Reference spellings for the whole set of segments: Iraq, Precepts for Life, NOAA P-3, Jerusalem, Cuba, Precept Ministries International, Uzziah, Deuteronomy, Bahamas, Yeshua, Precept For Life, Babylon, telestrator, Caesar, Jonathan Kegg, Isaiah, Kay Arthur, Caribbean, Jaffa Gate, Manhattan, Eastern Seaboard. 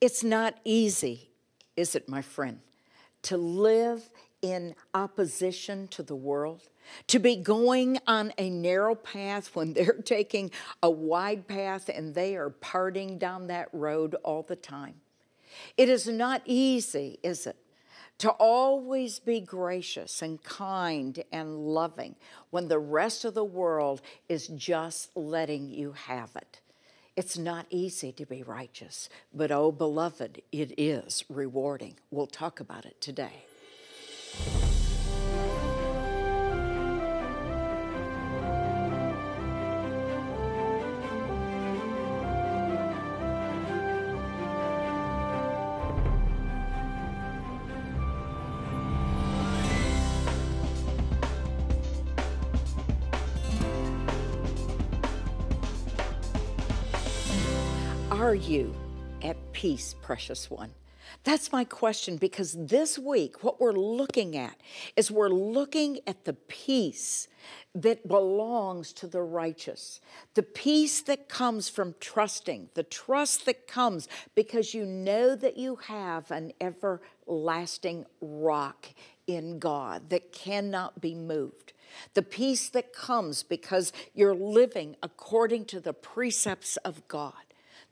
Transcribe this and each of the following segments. It's not easy, is it, my friend, to live in opposition to the world, to be going on a narrow path when they're taking a wide path and they are parting down that road all the time. It is not easy, is it, to always be gracious and kind and loving when the rest of the world is just letting you have it. It's not easy to be righteous, but oh, beloved, it is rewarding. We'll talk about it today. Are you at peace, precious one? That's my question, because this week what we're looking at is we're looking at the peace that belongs to the righteous, the peace that comes from trusting, the trust that comes because you know that you have an everlasting rock in God that cannot be moved, the peace that comes because you're living according to the precepts of God.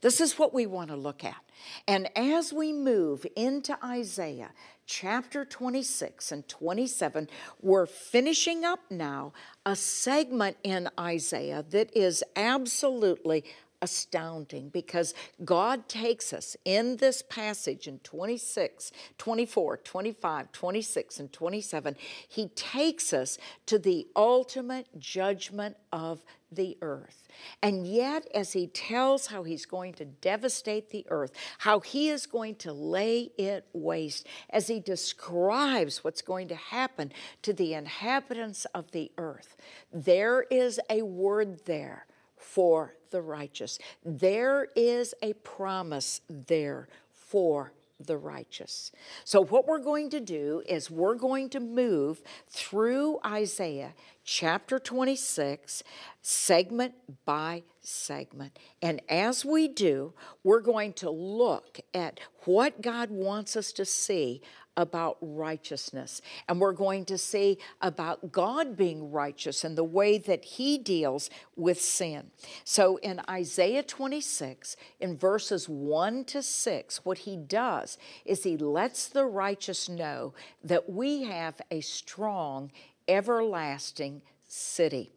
This is what we want to look at. And as we move into Isaiah chapter 26 and 27, we're finishing up now a segment in Isaiah that is absolutely astounding, because God takes us in this passage in 26, 24, 25, 26, and 27. He takes us to the ultimate judgment of the earth. And yet, as he tells how he's going to devastate the earth, how he is going to lay it waste, as he describes what's going to happen to the inhabitants of the earth, there is a word there for the righteous. There is a promise there for the righteous. So what we're going to do is we're going to move through Isaiah chapter 26, segment by segment. And as we do, we're going to look at what God wants us to see about righteousness. And we're going to see about God being righteous and the way that he deals with sin. So in Isaiah 26, in verses 1 to 6, what he does is he lets the righteous know that we have a strong, everlasting city.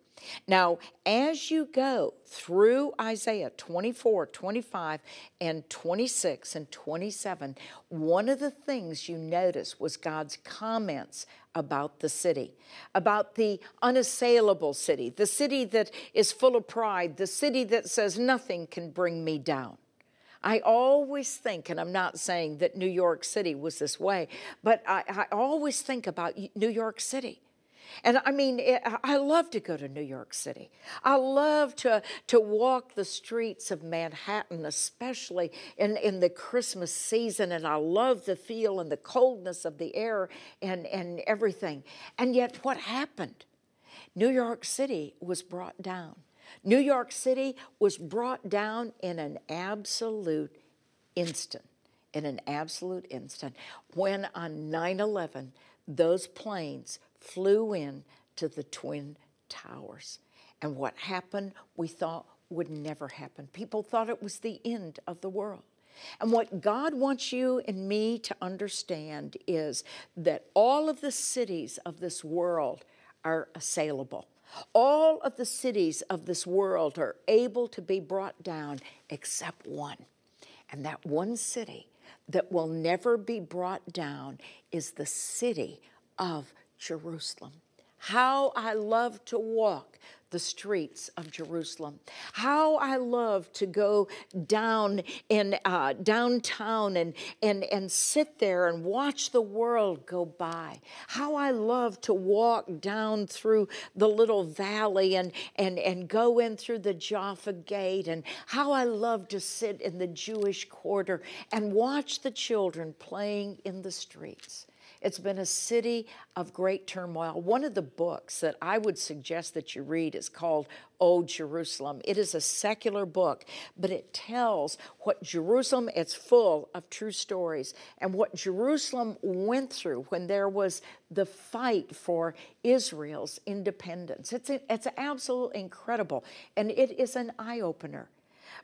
Now, as you go through Isaiah 24, 25, and 26, and 27, one of the things you notice was God's comments about the city, about the unassailable city, the city that is full of pride, the city that says, nothing can bring me down. I always think, and I'm not saying that New York City was this way, but I always think about New York City. And I mean, I love to go to New York City. I love to walk the streets of Manhattan, especially in the Christmas season. And I love the feel and the coldness of the air and everything. And yet what happened? New York City was brought down. New York City was brought down in an absolute instant, when on 9/11, those planes flew in to the Twin Towers. And what happened, we thought would never happen. People thought it was the end of the world. And what God wants you and me to understand is that all of the cities of this world are assailable. All of the cities of this world are able to be brought down except one. And that one city that will never be brought down is the city of Jerusalem. How I love to walk the streets of Jerusalem. How I love to go down in downtown and sit there and watch the world go by. How I love to walk down through the little valley and go in through the Jaffa Gate. And how I love to sit in the Jewish quarter and watch the children playing in the streets. It's been a city of great turmoil. One of the books that I would suggest that you read is called O Jerusalem. It is a secular book, but it tells what Jerusalem, it's full of true stories, and what Jerusalem went through when there was the fight for Israel's independence. It's absolutely incredible, and it is an eye-opener.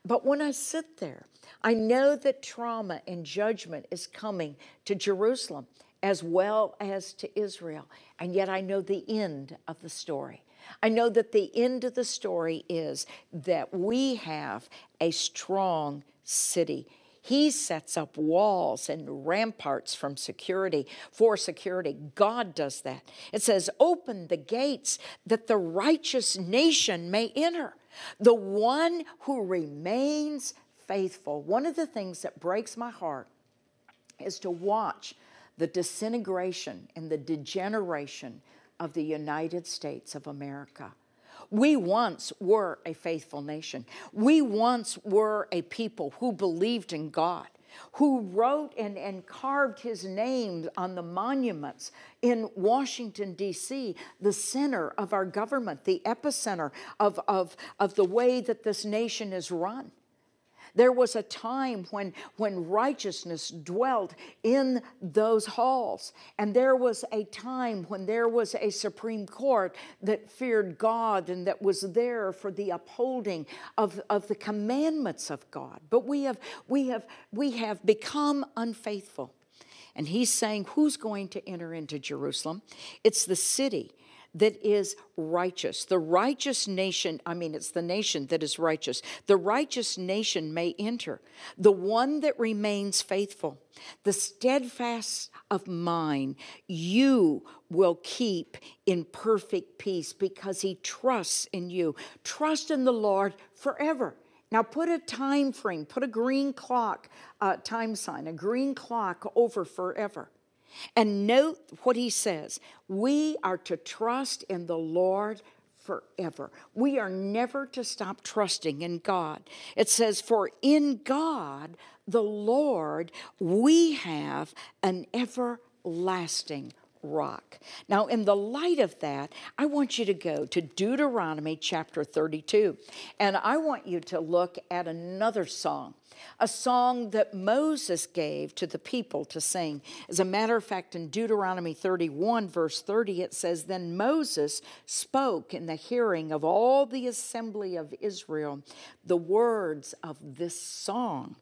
But when I sit there, I know that trauma and judgment is coming to Jerusalem as well as to Israel. And yet I know the end of the story. I know that the end of the story is that we have a strong city. He sets up walls and ramparts for security. God does that. It says, open the gates that the righteous nation may enter. The one who remains faithful. One of the things that breaks my heart is to watch the disintegration and the degeneration of the United States of America. We once were a faithful nation. We once were a people who believed in God, who wrote and carved his name on the monuments in Washington, D.C., the center of our government, the epicenter of the way that this nation is run. There was a time when righteousness dwelt in those halls, and there was a time when there was a Supreme Court that feared God and that was there for the upholding of the commandments of God. But we have become unfaithful. And he's saying, who's going to enter into Jerusalem? It's the city that is righteous. The righteous nation, I mean, it's the nation that is righteous. The righteous nation may enter. The one that remains faithful, the steadfast of mind, you will keep in perfect peace because he trusts in you. Trust in the Lord forever. Now put a time frame, put a green clock, time sign, a green clock over forever. And note what he says. We are to trust in the Lord forever. We are never to stop trusting in God. It says, for in God, the Lord, we have an everlasting rock. Now, in the light of that, I want you to go to Deuteronomy chapter 32, and I want you to look at another song, a song that Moses gave to the people to sing. As a matter of fact, in Deuteronomy 31, verse 30, it says, then Moses spoke in the hearing of all the assembly of Israel the words of this song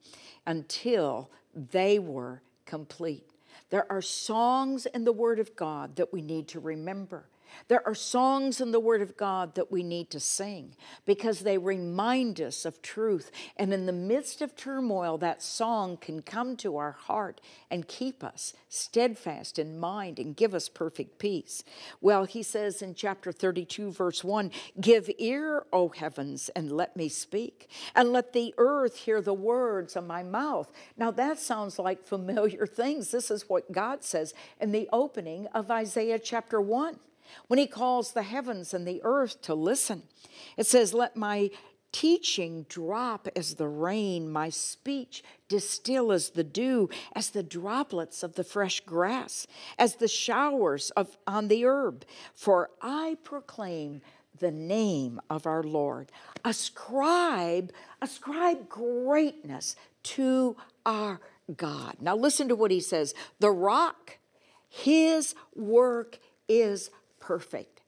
until they were complete. There are songs in the Word of God that we need to remember. There are songs in the Word of God that we need to sing because they remind us of truth. And in the midst of turmoil, that song can come to our heart and keep us steadfast in mind and give us perfect peace. Well, he says in chapter 32, verse 1, give ear, O heavens, and let me speak, and let the earth hear the words of my mouth. Now that sounds like familiar things. This is what God says in the opening of Isaiah chapter 1. When he calls the heavens and the earth to listen, it says, let my teaching drop as the rain, my speech distill as the dew, as the droplets of the fresh grass, as the showers on the herb. For I proclaim the name of our Lord. Ascribe greatness to our God. Now listen to what he says. The rock, his work is perfect.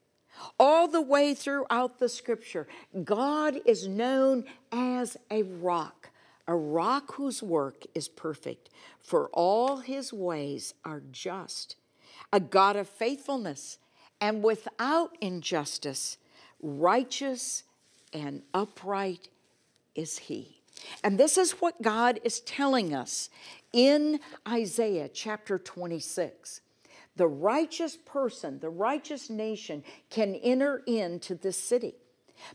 All the way throughout the scripture, God is known as a rock whose work is perfect, for all his ways are just, a God of faithfulness and without injustice, righteous and upright is he. And this is what God is telling us in Isaiah chapter 26. The righteous person, the righteous nation can enter into this city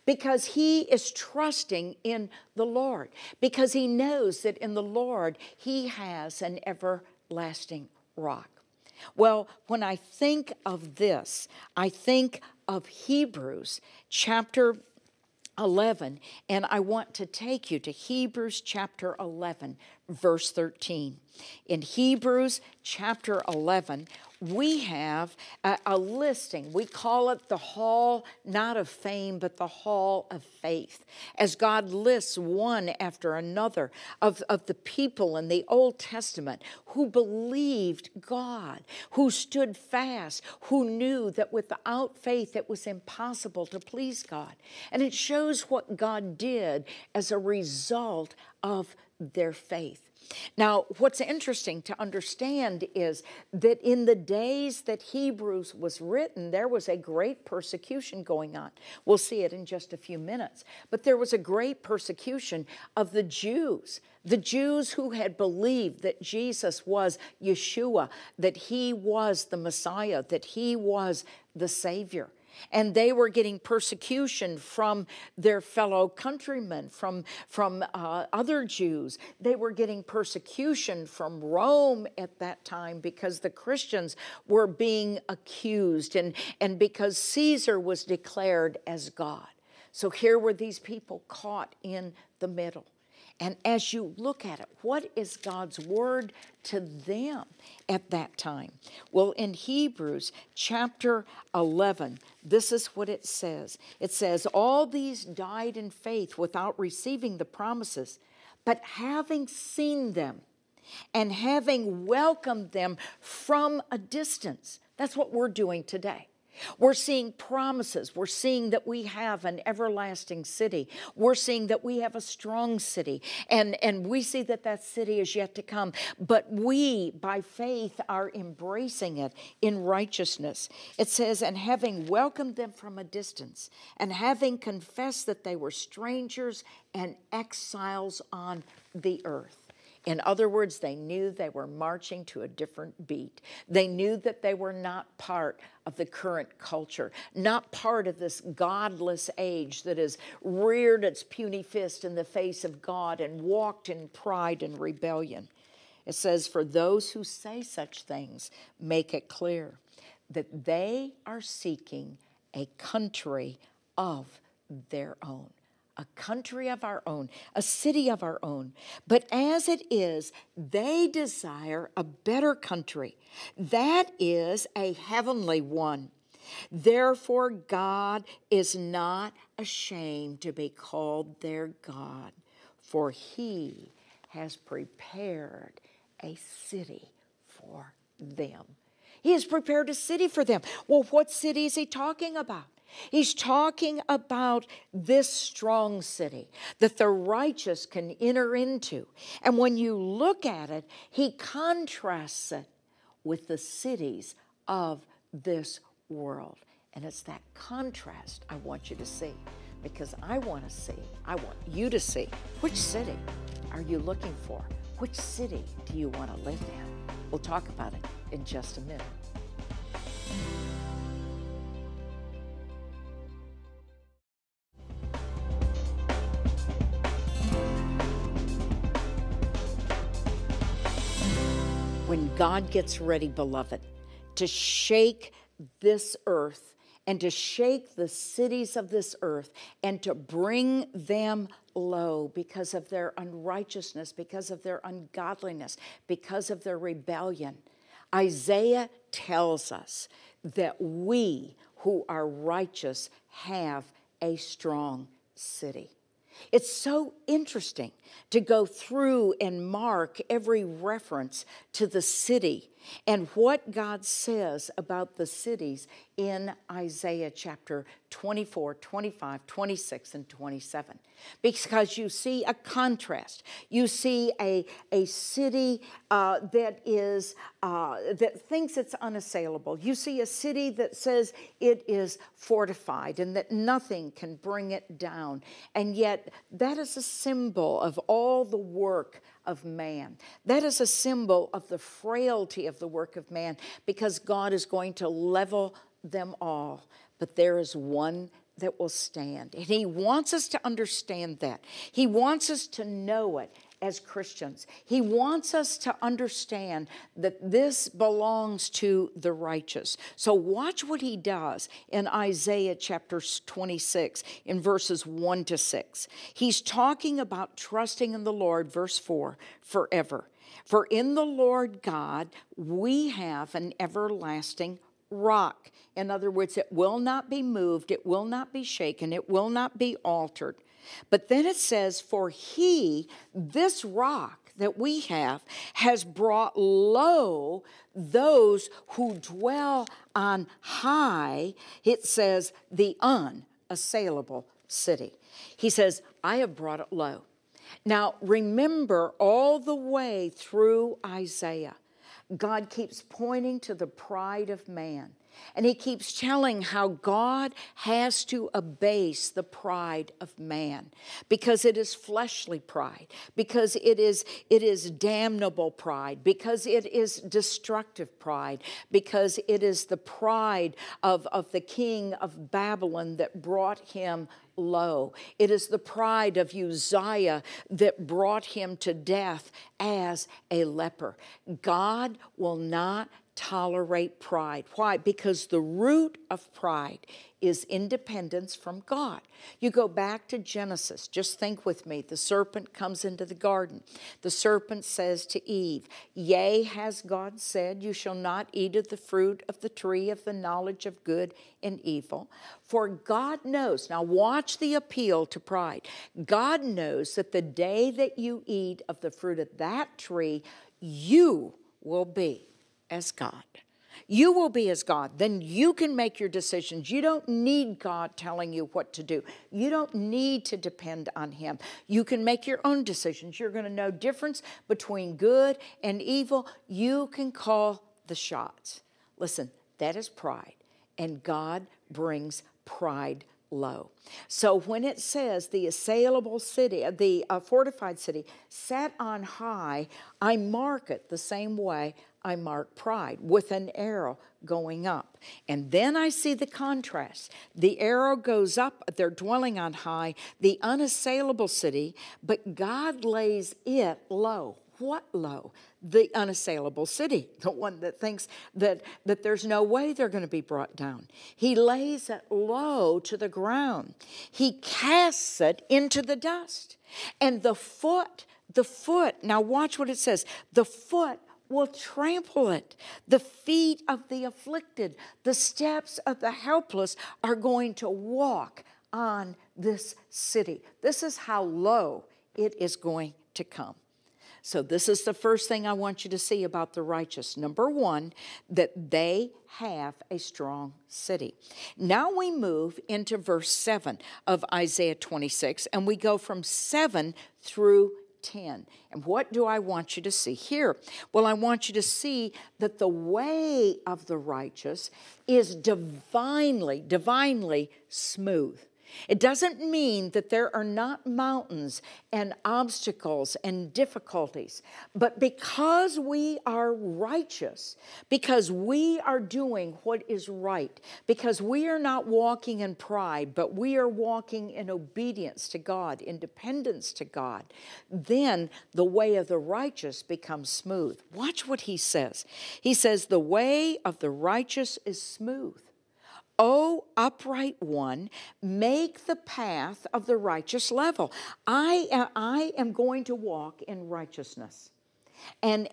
because he is trusting in the Lord, because he knows that in the Lord he has an everlasting rock. Well, when I think of this, I think of Hebrews chapter 11, and I want to take you to Hebrews chapter 11, verse 13. In Hebrews chapter 11, we have a listing. We call it the hall, not of fame, but the hall of faith. As God lists one after another of the people in the Old Testament who believed God, who stood fast, who knew that without faith it was impossible to please God. And it shows what God did as a result of their faith. Now, what's interesting to understand is that in the days that Hebrews was written, there was a great persecution going on. We'll see it in just a few minutes. But there was a great persecution of the Jews. The Jews who had believed that Jesus was Yeshua, that he was the Messiah, that he was the Savior. And they were getting persecution from their fellow countrymen, from other Jews. They were getting persecution from Rome at that time because the Christians were being accused and because Caesar was declared as God. So here were these people caught in the middle. And as you look at it, what is God's word to them at that time? Well, in Hebrews chapter 11, this is what it says. It says, all these died in faith without receiving the promises, but having seen them and having welcomed them from a distance. That's what we're doing today. We're seeing promises. We're seeing that we have an everlasting city. We're seeing that we have a strong city. And we see that that city is yet to come. But we, by faith, are embracing it in righteousness. It says, and having welcomed them from a distance, and having confessed that they were strangers and exiles on the earth. In other words, they knew they were marching to a different beat. They knew that they were not part of the current culture, not part of this godless age that has reared its puny fist in the face of God and walked in pride and rebellion. It says, for those who say such things, make it clear that they are seeking a country of their own. A country of our own, a city of our own. But as it is, they desire a better country. That is a heavenly one. Therefore, God is not ashamed to be called their God, for he has prepared a city for them. He has prepared a city for them. Well, what city is he talking about? He's talking about this strong city that the righteous can enter into. And when you look at it, he contrasts it with the cities of this world. And it's that contrast I want you to see, because I want you to see, which city are you looking for? Which city do you want to live in? We'll talk about it in just a minute. When God gets ready, beloved, to shake this earth and to shake the cities of this earth and to bring them low because of their unrighteousness, because of their ungodliness, because of their rebellion, Isaiah tells us that we who are righteous have a strong city. It's so interesting to go through and mark every reference to the city and what God says about the cities in Isaiah chapter 24, 25, 26, and 27. Because you see a contrast. You see a city that thinks it's unassailable. You see a city that says it is fortified and that nothing can bring it down. And yet that is a symbol of all the work of man. That is a symbol of the frailty of the work of man, because God is going to level them all. But there is one that will stand. And he wants us to understand that. He wants us to know it as Christians. He wants us to understand that this belongs to the righteous. So watch what he does in Isaiah chapter 26 in verses 1 to 6. He's talking about trusting in the Lord, verse 4, forever. For in the Lord God, we have an everlasting rock. In other words, it will not be moved, it will not be shaken, it will not be altered. But then it says, for he, this rock that we have, has brought low those who dwell on high, it says, the unassailable city. He says, I have brought it low. Now, remember all the way through Isaiah, God keeps pointing to the pride of man. And he keeps telling how God has to abase the pride of man because it is fleshly pride, because it is damnable pride, because it is destructive pride, because it is the pride of the king of Babylon that brought him low. It is the pride of Uzziah that brought him to death as a leper. God will not tolerate pride. Why? Because the root of pride is independence from God. You go back to Genesis. Just think with me. The serpent comes into the garden. The serpent says to Eve, yea, has God said, you shall not eat of the fruit of the tree of the knowledge of good and evil. For God knows. Now watch the appeal to pride. God knows that the day that you eat of the fruit of that tree, you will be as God. You will be as God. Then you can make your decisions. You don't need God telling you what to do. You don't need to depend on him. You can make your own decisions. You're going to know the difference between good and evil. You can call the shots. Listen, that is pride. And God brings pride low. So when it says the assailable city, the fortified city, set on high, I mark it the same way I mark pride, with an arrow going up. And then I see the contrast. The arrow goes up, they're dwelling on high, the unassailable city, but God lays it low. What low? The unassailable city, the one that thinks that there's no way they're going to be brought down. He lays it low to the ground. He casts it into the dust. And the foot, now watch what it says, the foot will trample it. The feet of the afflicted, the steps of the helpless are going to walk on this city. This is how low it is going to come. So this is the first thing I want you to see about the righteous. Number one, that they have a strong city. Now we move into verse 7 of Isaiah 26, and we go from 7 through 10. And what do I want you to see here? Well, I want you to see that the way of the righteous is divinely smooth. It doesn't mean that there are not mountains and obstacles and difficulties, but because we are righteous, because we are doing what is right, because we are not walking in pride, but we are walking in obedience to God, in dependence to God, then the way of the righteous becomes smooth. Watch what he says. He says, the way of the righteous is smooth. O upright one, make the path of the righteous level. I am going to walk in righteousness. And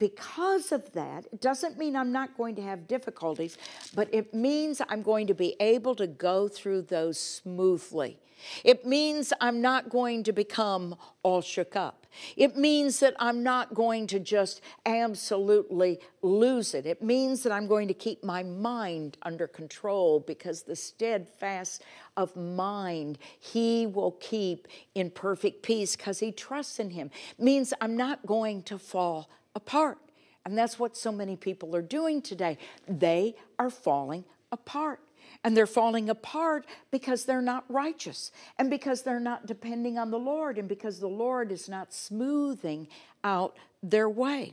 because of that, it doesn't mean I'm not going to have difficulties, but it means I'm going to be able to go through those smoothly. It means I'm not going to become all shook up. It means that I'm not going to just absolutely lose it. It means that I'm going to keep my mind under control, because the steadfast of mind he will keep in perfect peace because he trusts in him. It means I'm not going to fall apart. And that's what so many people are doing today. They are falling apart. And they're falling apart because they're not righteous, and because they're not depending on the Lord, and because the Lord is not smoothing out their way.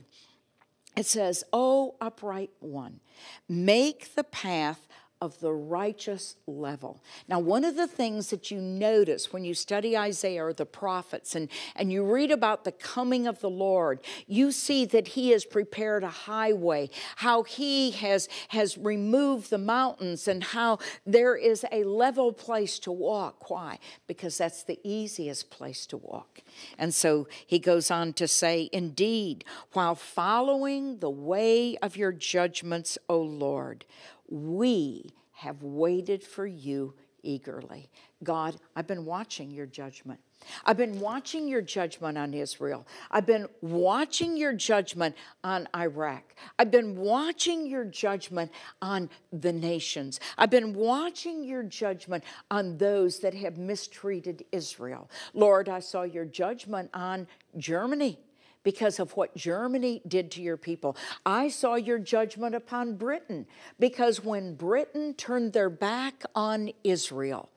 It says, O upright one, make the path of the righteous level. Now, one of the things that you notice when you study Isaiah or the prophets and you read about the coming of the Lord, you see that he has prepared a highway, how he has removed the mountains and how there is a level place to walk. Why? Because that's the easiest place to walk. And so he goes on to say, "Indeed, while following the way of your judgments, O Lord, we have waited for you eagerly." God, I've been watching your judgment. I've been watching your judgment on Israel. I've been watching your judgment on Iraq. I've been watching your judgment on the nations. I've been watching your judgment on those that have mistreated Israel. Lord, I saw your judgment on Germany, because of what Germany did to your people. I saw your judgment upon Britain, because when Britain turned their back on Israel,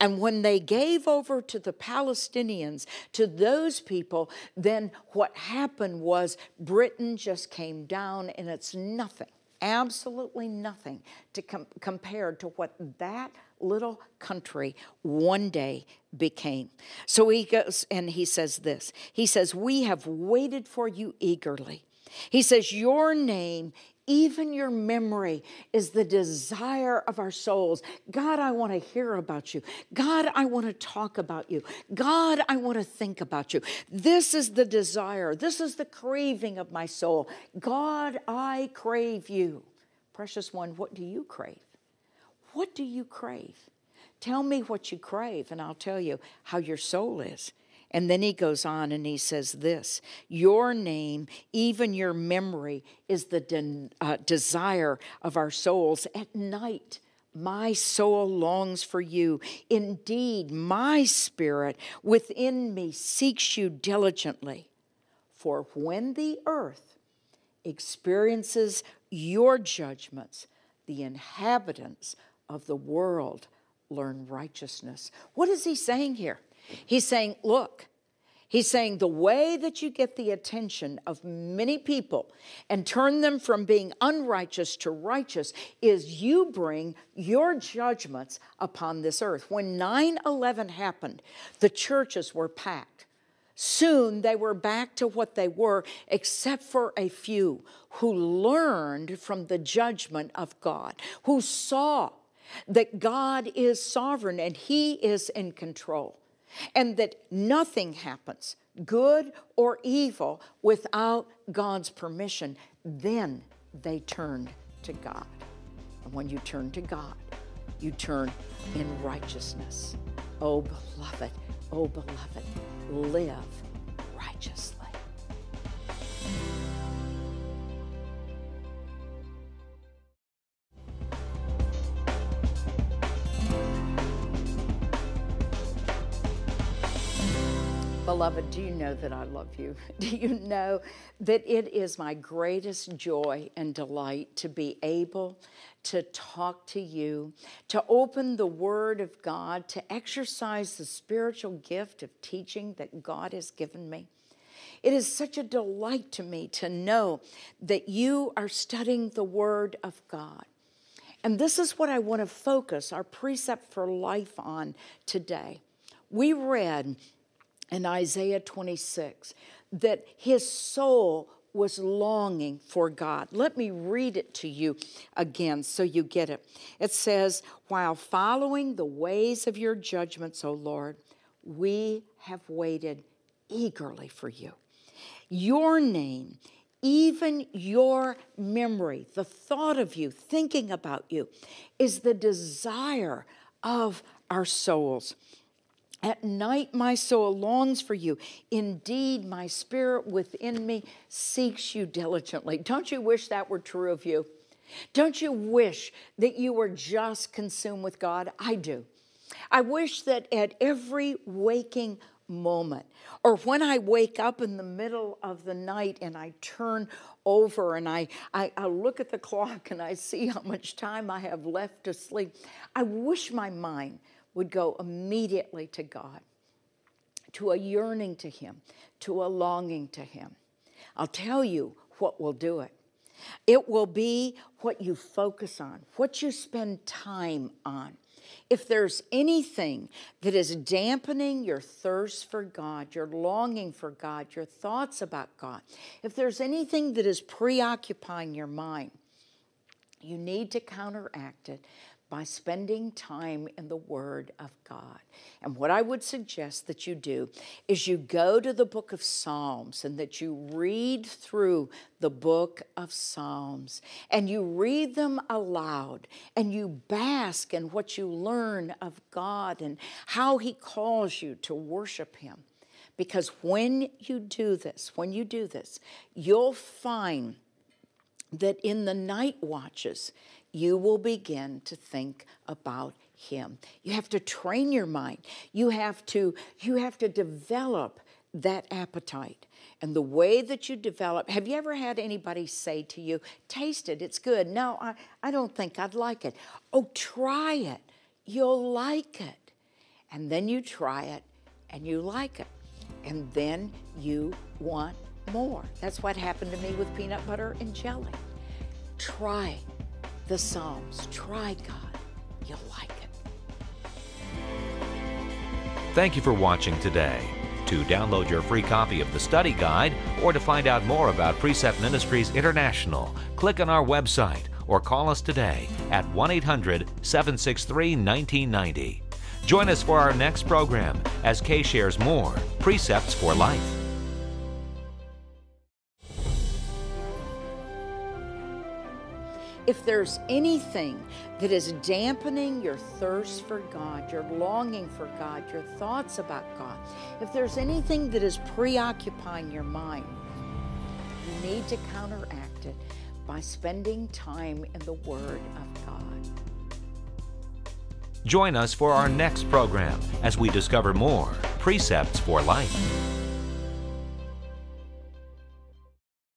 and when they gave over to the Palestinians, to those people, then what happened was Britain just came down, and it's nothing, absolutely nothing to compared to what that little country one day became. So he goes and he says this. He says, "We have waited for you eagerly." He says, "Your name, even your memory, is the desire of our souls." God, I want to hear about you. God, I want to talk about you. God, I want to think about you. This is the desire. This is the craving of my soul. God, I crave you. Precious one, what do you crave? What do you crave? Tell me what you crave, and I'll tell you how your soul is. And then he goes on and he says this, "Your name, even your memory, is the desire of our souls. At night, my soul longs for you. Indeed, my spirit within me seeks you diligently. For when the earth experiences your judgments, the inhabitants of the world learn righteousness." What is he saying here? He's saying, look, he's saying the way that you get the attention of many people and turn them from being unrighteous to righteous is you bring your judgments upon this earth. When 9/11 happened, the churches were packed. Soon they were back to what they were, except for a few who learned from the judgment of God, who saw that God is sovereign and he is in control, and that nothing happens, good or evil, without God's permission. Then they turned to God. And when you turn to God, you turn in righteousness. Oh beloved, live righteously. Beloved, do you know that I love you? Do you know that it is my greatest joy and delight to be able to talk to you, to open the Word of God, to exercise the spiritual gift of teaching that God has given me? It is such a delight to me to know that you are studying the Word of God. And this is what I want to focus our Precept for Life on today. We read in Isaiah 26, that his soul was longing for God. Let me read it to you again so you get it. It says, "While following the ways of your judgments, O Lord, we have waited eagerly for you. Your name, even your memory, the thought of you, thinking about you, is the desire of our souls. At night, my soul longs for you. Indeed, my spirit within me seeks you diligently." Don't you wish that were true of you? Don't you wish that you were just consumed with God? I do. I wish that at every waking moment, or when I wake up in the middle of the night and I turn over and I look at the clock and I see how much time I have left to sleep, I wish my mind would go immediately to God, to a yearning to him, to a longing to him. I'll tell you what will do it. It will be what you focus on, what you spend time on. If there's anything that is dampening your thirst for God, your longing for God, your thoughts about God, if there's anything that is preoccupying your mind, you need to counteract it by spending time in the Word of God. And what I would suggest that you do is you go to the book of Psalms and that you read through the book of Psalms and you read them aloud and you bask in what you learn of God and how He calls you to worship Him. Because when you do this, you'll find that in the night watches, you will begin to think about Him. You have to train your mind. You have to develop that appetite. And the way that you develop, have you ever had anybody say to you, taste it, it's good. No, I don't think I'd like it. Oh, try it. You'll like it. And then you try it and you like it. And then you want more. That's what happened to me with peanut butter and jelly. Try the Psalms. Try God. You'll like it. Thank you for watching today. To download your free copy of the study guide or to find out more about Precept Ministries International, click on our website or call us today at 1-800-763-1990. Join us for our next program as Kay shares more Precepts for Life. If there's anything that is dampening your thirst for God, your longing for God, your thoughts about God, if there's anything that is preoccupying your mind, you need to counteract it by spending time in the Word of God. Join us for our next program as we discover more Precepts for Life.